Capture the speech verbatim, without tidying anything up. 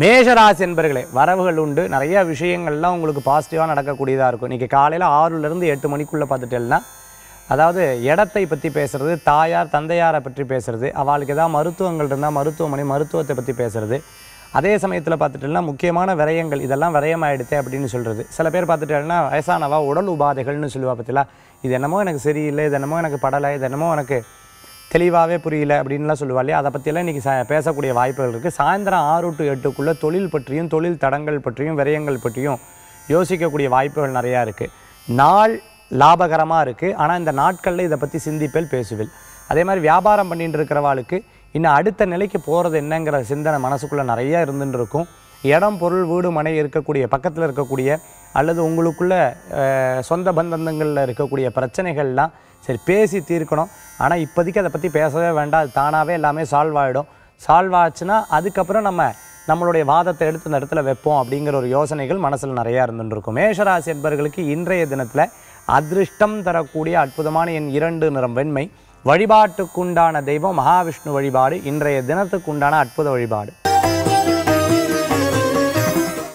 மேஷராசி என்பர்களே வரவுகள் உண்டு நிறைய விஷயங்கள்லாம் உங்களுக்கு பாசிட்டிவா நடக்கக்கூடியதா இருக்கும் இன்னைக்கு காலையில ஆறு இருந்து எட்டு மணிக்குள்ள பார்த்துட்டேன்னா அதாவது இடத்தை பத்தி பேசுறது தாயார் தந்தையாரை பற்றி பேசுறது அவங்களுக்கு ஏதாவது மருத்துவங்கள் இருந்தா மருத்துவமனை மருத்துவத்தை பத்தி பேசுறது அதே சமயத்துல பார்த்துட்டேன்னா முக்கியமான விரயங்கள் இதெல்லாம் விரயமாயிடுதே அப்படினு சொல்றது சில பேர் பார்த்துட்டேன்னா வயசானவா உடல் உபாதைகள்னு சொல்லுவா பத்தில இது என்னமோ எனக்கு சரியில்லை இது என்னமோ எனக்கு படலை இது என்னமோ எனக்கு தெளிவாகவே புரியல அப்படின்லாம் சொல்லுவாள் அதை பற்றியெல்லாம் இன்றைக்கி சா பேசக்கூடிய வாய்ப்புகள் இருக்குது சாயந்தரம் ஆறு டு எட்டுக்குள்ளே தொழில் பற்றியும் தொழில் தடங்கள் பற்றியும் விரயங்கள் பற்றியும் யோசிக்கக்கூடிய வாய்ப்புகள் நிறையா இருக்குது நாள் லாபகரமாக இருக்குது ஆனால் இந்த நாட்களில் இதை பற்றி சிந்திப்பேல் பேசுவேல் அதே மாதிரி வியாபாரம் பண்ணிட்டு இருக்கிறவாளுக்கு இன்னும் அடுத்த நிலைக்கு போகிறது என்னங்கிற சிந்தனை மனசுக்குள்ளே நிறையா இருந்துட்டு இருக்கும் இடம் பொருள் வீடு மனை இருக்கக்கூடிய பக்கத்தில் இருக்கக்கூடிய அல்லது உங்களுக்குள்ளே சொந்த பந்தங்களில் இருக்கக்கூடிய பிரச்சனைகள்லாம் சரி பேசி தீர்க்கணும் ஆனால் இப்போதைக்கு அதை பற்றி பேசவே வேண்டாம் அது தானாகவே எல்லாமே சால்வ் ஆகிடும் சால்வ் ஆச்சுன்னா அதுக்கப்புறம் நம்ம நம்மளுடைய வாதத்தை எடுத்து இந்த இடத்துல வைப்போம் அப்படிங்கிற ஒரு யோசனைகள் மனசில் நிறையா இருந்துருக்கும் மேஷராசி என்பவர்களுக்கு இன்றைய தினத்தில் அதிர்ஷ்டம் தரக்கூடிய அற்புதமான என் இரண்டு நிறம் வெண்மை வழிபாட்டுக்குண்டான தெய்வம் மகாவிஷ்ணு வழிபாடு இன்றைய தினத்துக்குண்டான அற்புத வழிபாடு.